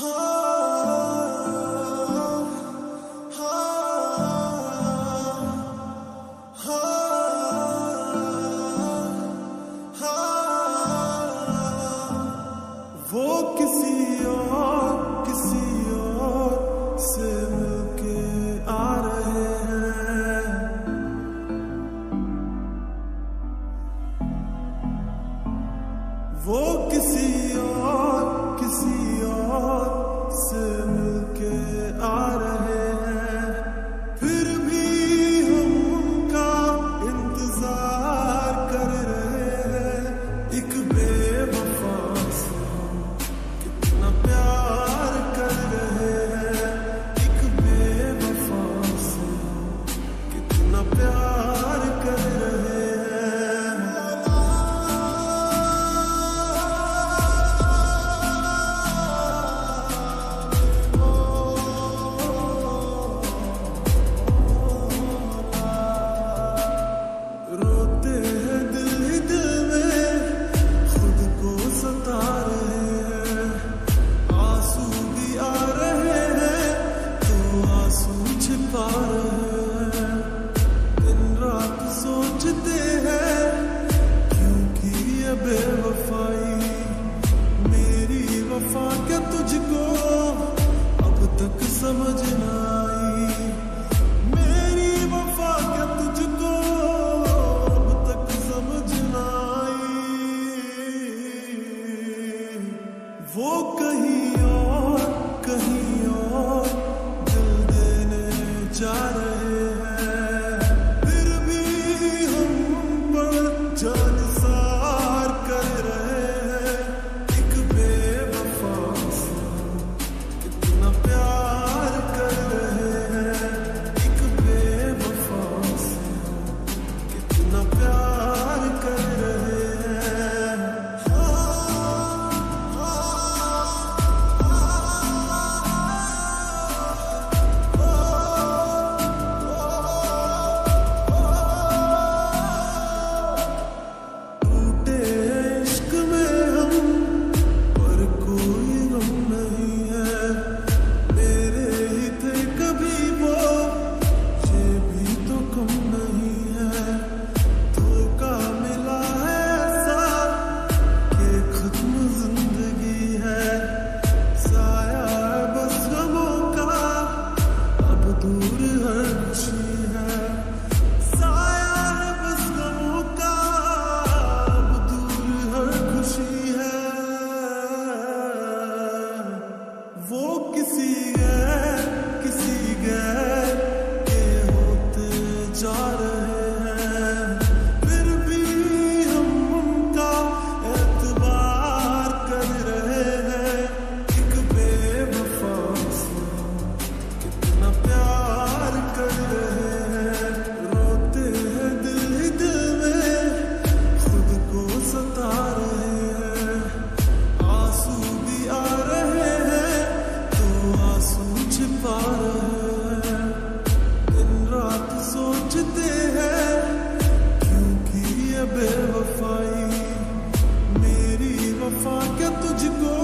वो किसी और से मिलके आ रहे हैं। वो किसी और से मिलके आ रहे हैं, फिर भी हमका इंतजार कर रहे हैं। एक बेवफा से कितना प्यार कर रहे हैं, एक बेवफा से कितना प्यार कर रहे हैं। रोते हैं दिल में, खुद को सता रहे हैं। आंसू भी आ रहे हैं तो आंसू छिपा रहे हैं। दिन रात सोचते हैं क्योंकि ये बेवफाई, मेरी वफा क्या तुझको अब तक समझ ना आई। मेरी वफा क्या तुझको अब तक समझ ना आई। वो कहीं और दिल देने जा रहे हैं, फिर भी हम पर जान सार कर रहे हैं। एक बेवफा से कितना प्यार कर रहे हैं, एक बेवफा से कितना प्यार कर रहे हैं। टूटे इश्क में हम पर कोई गम नहीं है। मेरे ही थे कभी वो, ये भी तो कम नहीं है। धोखा मिला है ऐसा कि खत्म जिंदगी है। साया है बस गमों का, अब दूर हर खुशी है। साया है बस गमों का, अब दूर हर खुशी है। वो किसी गैर के होते जा रहे हैं, फिर भी हम उनका एतबार कर रहे हैं। एक बेवफा से कितना प्यार कर रहे हैं। रोते हैं दिल में, खुद को सता रहे हैं। आंसू भी आ रहे हैं तो आंसू छिपा रहे हैं। दिन रात सोचते हैं क्योंकि ये बेवफाई, मेरी वफा क्या तुझको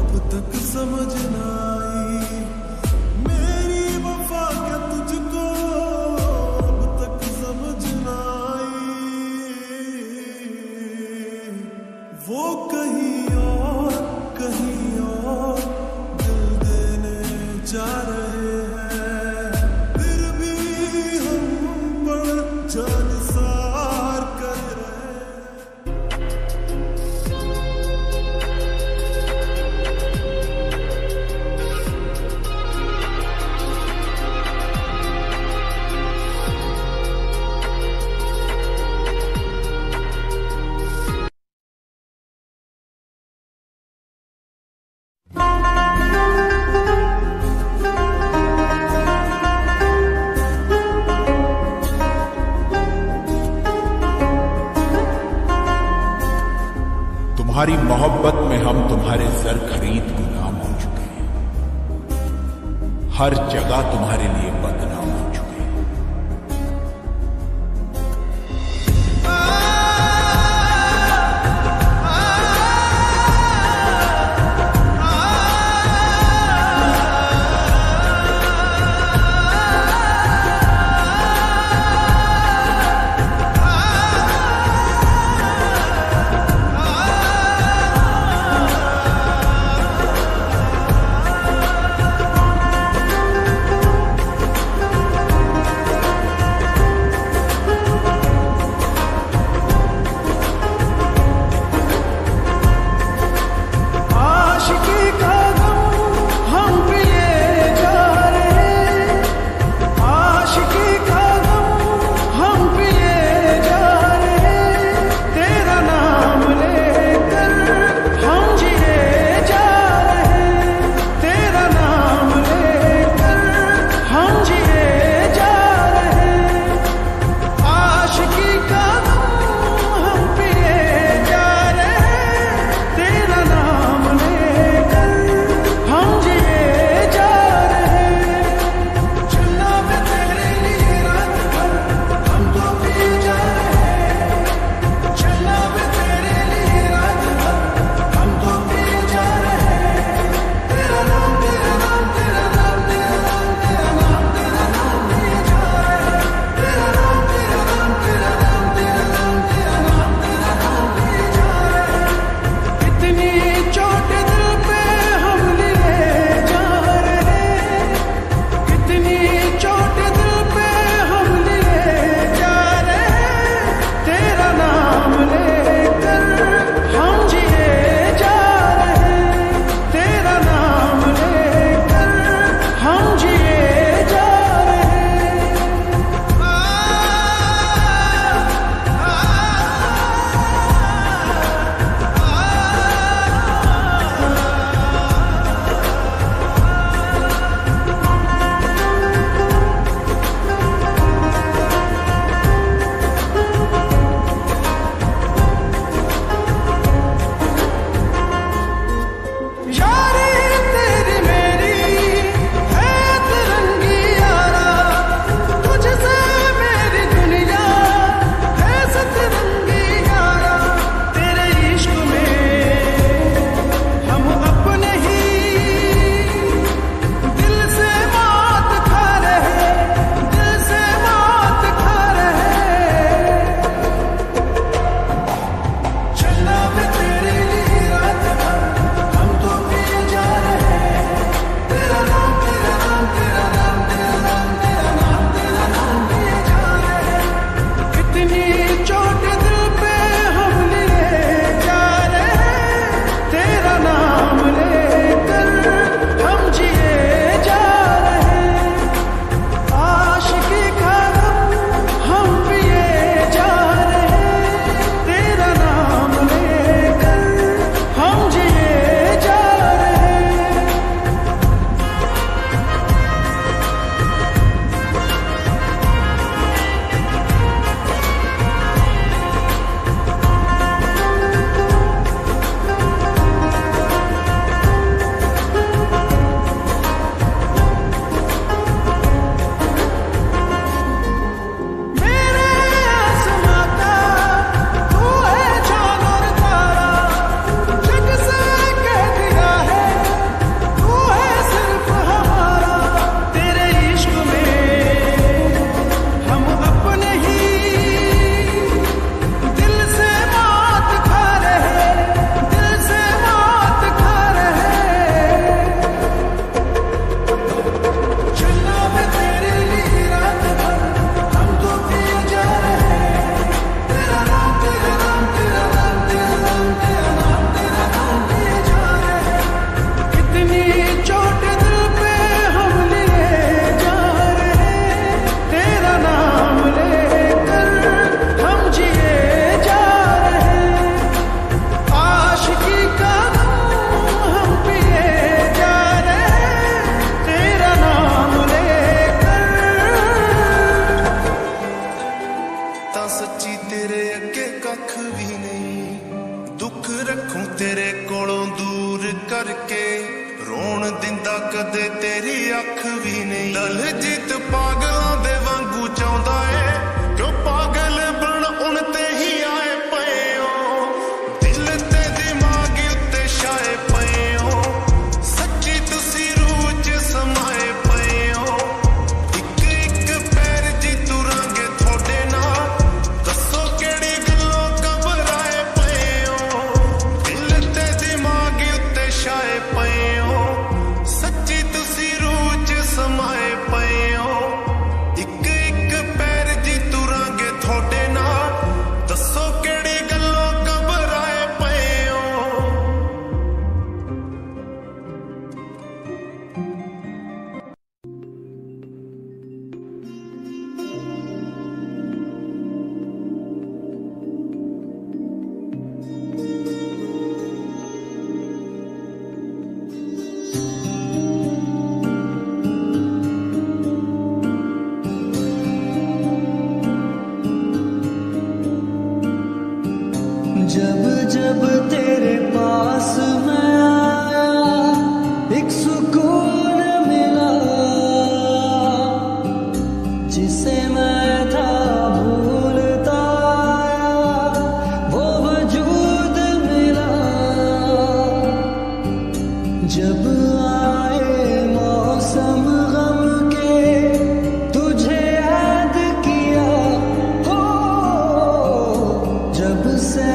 अब तक समझ ना आई। मेरी वफा क्या तुझको अब तक समझ ना आई। वो कहीं और दिल देने जा रहे हैं, फिर भी हम पर जान सार कर रहे हैं। तुम्हारी मोहब्बत में हम तुम्हारे सर खरीद गुलाम हो चुके हैं। हर जगह तुम्हारे लिए बदनाम हो चुके हैं। करके रोन दिंदा कदे तेरी अख भी नहीं। दलजीत पागलों दे वांगू चाहुंदा है क्यों पागल बन उनते ही आए पे हो, दिल ते दिमाग उत्ते छाए पे हो, सच्ची तुसी रूह च समाए पे हो, इक इक पैर जी तुरांगे थोड़े ना दसो केड़ी गलों घबराए पे हो, दिल ते दिमाग उत्ते छाए पे हो, सच्ची तुसी रूह च समाए पे हो, इक इक पैर जी तुरांगे थोड़े ना दसो केड़ी गलों घबराए पे हो। जब जब तेरे पास मैं आया एक सुकून मिला, जिसे मैं था भूलता आया वो वजूद मिला। जब आए मौसम गम के तुझे याद किया हो, जब से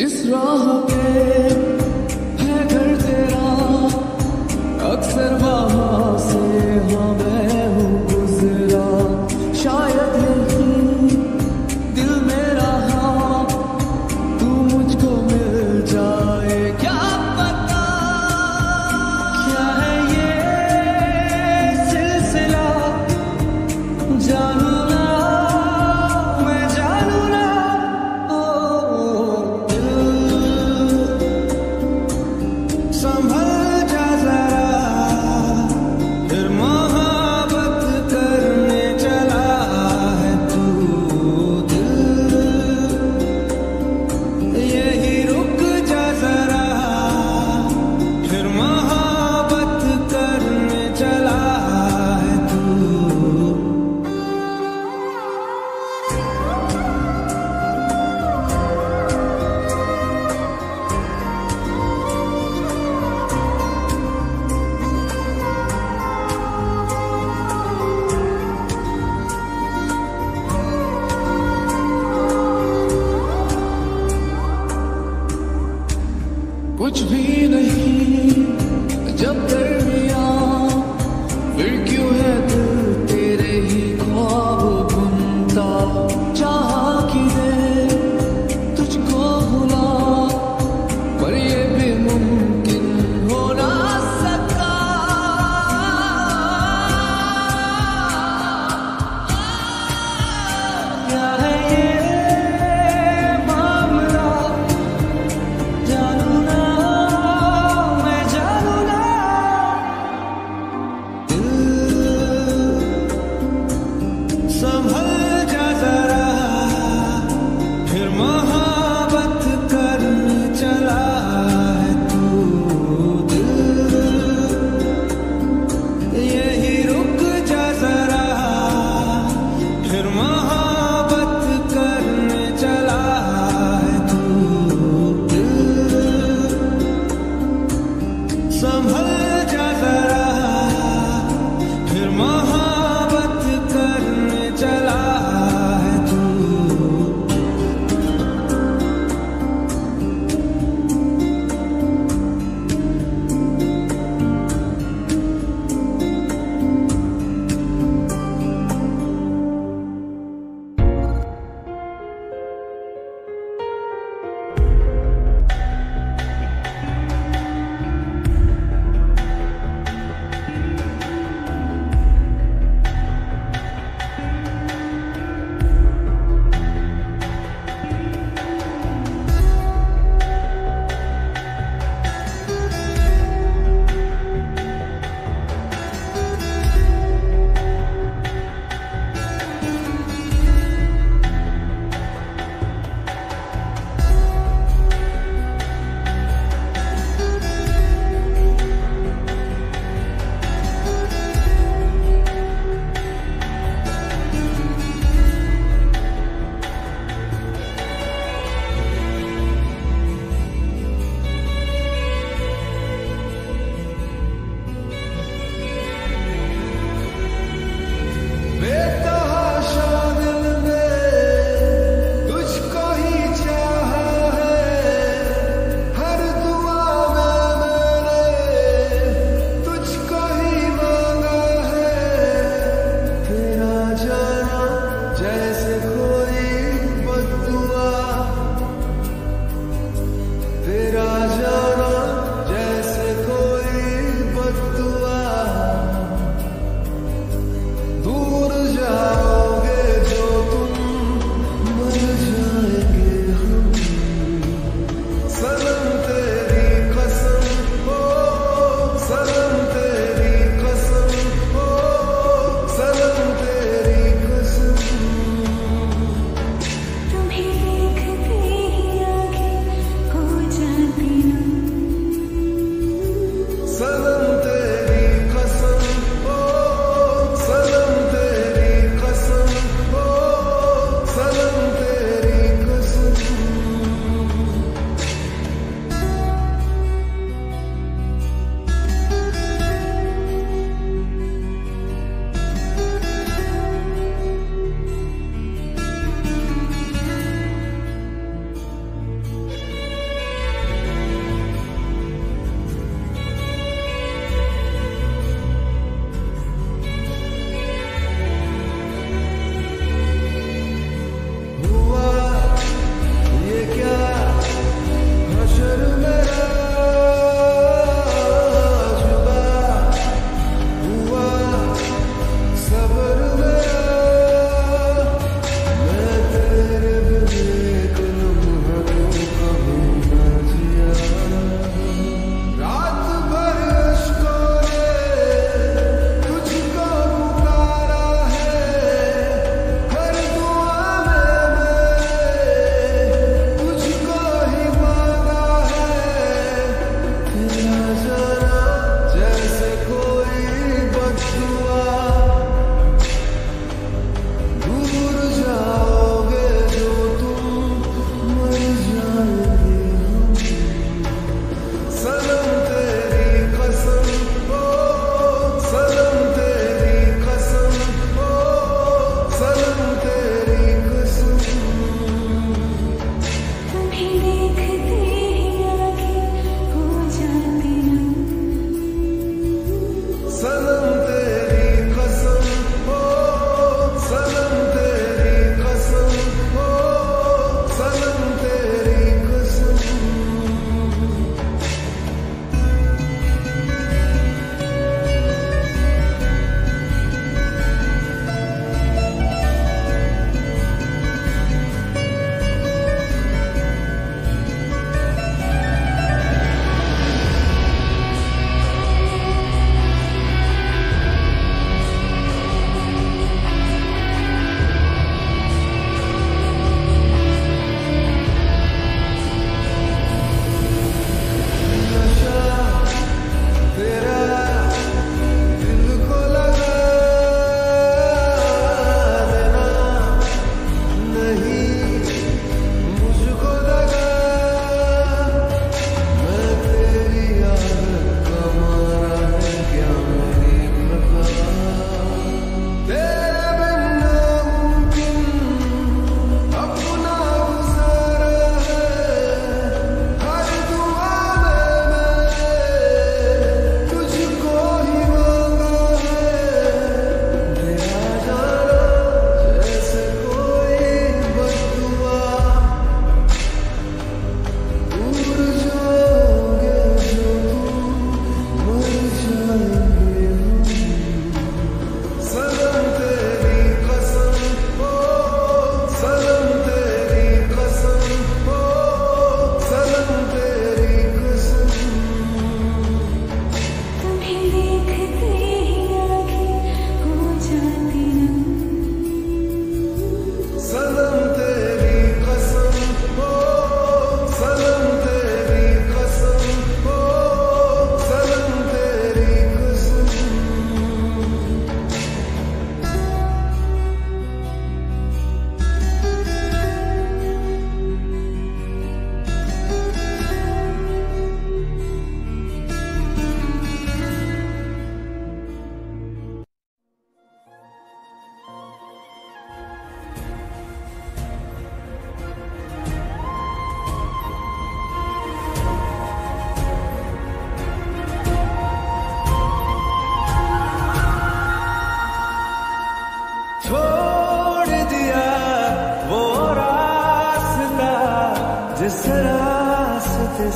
जिस राह पे है घर तेरा अक्सर वहाँ से हाँ मैं हूँ गुजरा, शायद यही दिल मेरा हाँ तू मुझको मिल जाए, क्या पता क्या है ये सिलसिला, जानू ना मैं जानू ना कुछ भी नहीं। जब दरमिया फिर क्यों है दिल तेरे ही ख्वाब बुनता, चाहा कि मैं तुझको भुला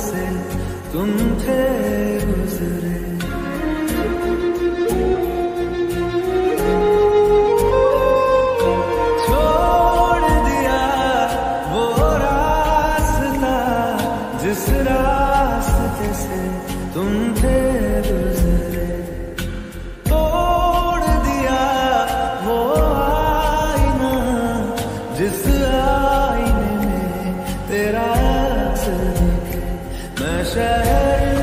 से तुम थे गुजरे। छोड़ दिया वो रास्ता जिस रास्ते से तुम थे गुजरे। तोड़ दिया वो आईना जिस आईने में तेरा मैं शहर